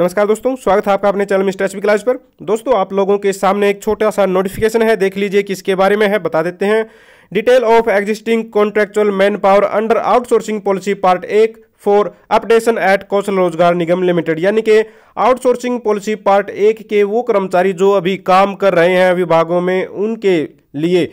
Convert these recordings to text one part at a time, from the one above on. नमस्कार दोस्तों, स्वागत है आपका अपने चैनल में एमआरएसबी क्लासेस पर। दोस्तों, आप लोगों के सामने एक छोटा सा नोटिफिकेशन है, देख लीजिए किसके बारे में है, बता देते हैं। Detail of existing contractual man power under outsourcing policy part 1-4 updation at Kaushal Rozgar Nigam limited, यानी कि आउटसोर्सिंग पॉलिसी पार्ट 1 के वो कर्मचारी जो अभी काम कर रहे हैं विभागों में, उनके लिए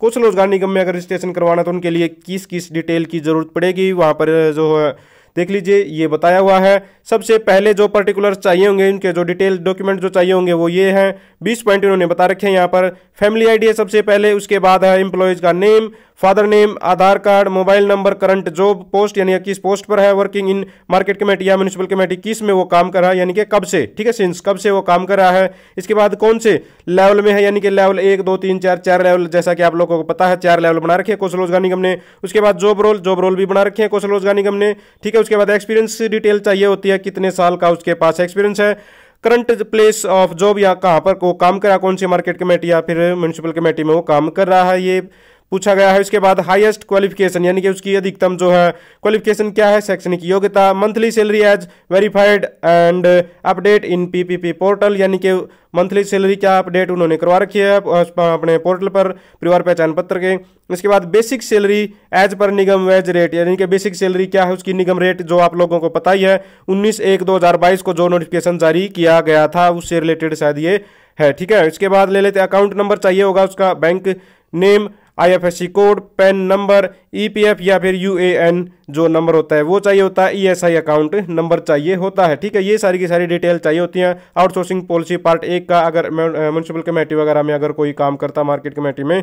कौशल रोजगार निगम में अगर रजिस्ट्रेशन करवाना तो उनके लिए किस किस डिटेल की जरूरत पड़ेगी, वहाँ पर जो है देख लीजिए ये बताया हुआ है। सबसे पहले जो पर्टिकुलर चाहिए होंगे, इनके जो डिटेल डॉक्यूमेंट जो चाहिए होंगे वो ये हैं। 20 पॉइंट इन्होंने बता रखे हैं यहाँ पर। फैमिली आईडी है सबसे पहले, उसके बाद है एम्प्लॉयज़ का name, father name, Aadhaar card, mobile number, current job post यानी किस पोस्ट पर है, वर्किंग इन मार्केट कमेटी या म्यूनसिपल कमेटी किस में वो काम कर रहा है यानी कि कब से, ठीक है, सिंस कब से वो काम कर रहा है। इसके बाद कौन से लेवल में है यानी कि लेवल 1, 2, 3, 4, चार लेवल, जैसा कि आप लोगों को पता है 4 लेवल बना रखे हैं कौशल रोजगार निगम ने। उसके बाद जॉब रोल भी बना रखे हैं कौशल रोजगार निगम ने, ठीक है। उसके बाद एक्सपीरियंस डिटेल चाहिए होती है, कितने साल का उसके पास एक्सपीरियंस है, करंट प्लेस ऑफ जॉब या कहाँ पर को काम कर रहा है, कौन सी मार्केट कमेटी या फिर म्यूनसिपल कमेटी में वो काम कर रहा है, ये पूछा गया है। उसके बाद हाईएस्ट क्वालिफिकेशन यानी कि उसकी अधिकतम जो है क्वालिफिकेशन क्या है, शैक्षणिक योग्यता, monthly salary as verified and update in PPP portal यानी कि मंथली सैलरी क्या अपडेट उन्होंने करवा रखी है अपने पोर्टल पर परिवार पहचान पत्र के। इसके बाद बेसिक सैलरी एज पर निगम वेज रेट यानी कि बेसिक सैलरी क्या है उसकी निगम रेट, जो आप लोगों को पता ही है 19/1/2022 को जो नोटिफिकेशन जारी किया गया था उससे रिलेटेड शायद ये है, ठीक है। इसके बाद ले लेते अकाउंट नंबर चाहिए होगा उसका, bank name, IFSC code, pan number, EPF या फिर UAN जो नंबर होता है वो चाहिए होता है, ESI अकाउंट नंबर चाहिए होता है, ठीक है। ये सारी की सारी डिटेल चाहिए होती हैं आउटसोर्सिंग पॉलिसी पार्ट 1 का। अगर म्यूनसिपल कमेटी वगैरह में अगर कोई काम करता मार्केट कमेटी में,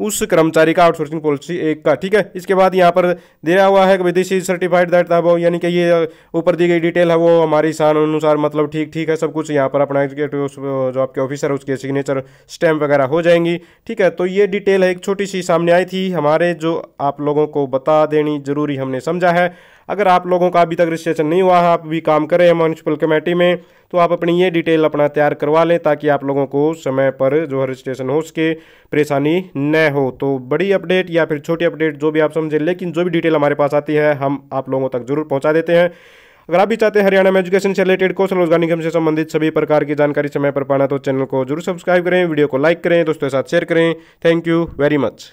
उस कर्मचारी का आउटसोर्सिंग पॉलिसी 1 का, ठीक है। इसके बाद यहाँ पर दिया हुआ है कि विदेशी सर्टिफाइड दैट दबाओ यानी कि ये ऊपर दी गई डिटेल है वो हमारे हिसाब अनुसार मतलब ठीक है सब कुछ यहाँ पर अपना एग्जीक्यूटिव जो आपके ऑफिसर है उसके सिग्नेचर स्टैम्प वगैरह हो जाएंगी, ठीक है। तो ये डिटेल है एक छोटी सी सामने आई थी हमारे, जो आप लोगों को बता देनी जरूरी हमने समझा है। अगर आप लोगों का अभी तक रजिस्ट्रेशन नहीं हुआ है, आप भी काम कर रहे हैं म्यूनसिपल कमेटी में, तो आप अपनी ये डिटेल अपना तैयार करवा लें ताकि आप लोगों को समय पर जो रजिस्ट्रेशन हो उसके परेशानी न हो। तो बड़ी अपडेट या फिर छोटी अपडेट जो भी आप समझें, लेकिन जो भी डिटेल हमारे पास आती है हम आप लोगों तक जरूर पहुँचा देते हैं। अगर आप भी चाहते हैं हरियाणा में एजुकेशन से रिलेटेड कौशल रोजगार निगम से संबंधित सभी प्रकार की जानकारी समय पर पाना, तो चैनल को जरूर सब्सक्राइब करें, वीडियो को लाइक करें, दोस्तों के साथ शेयर करें। Thank you very much.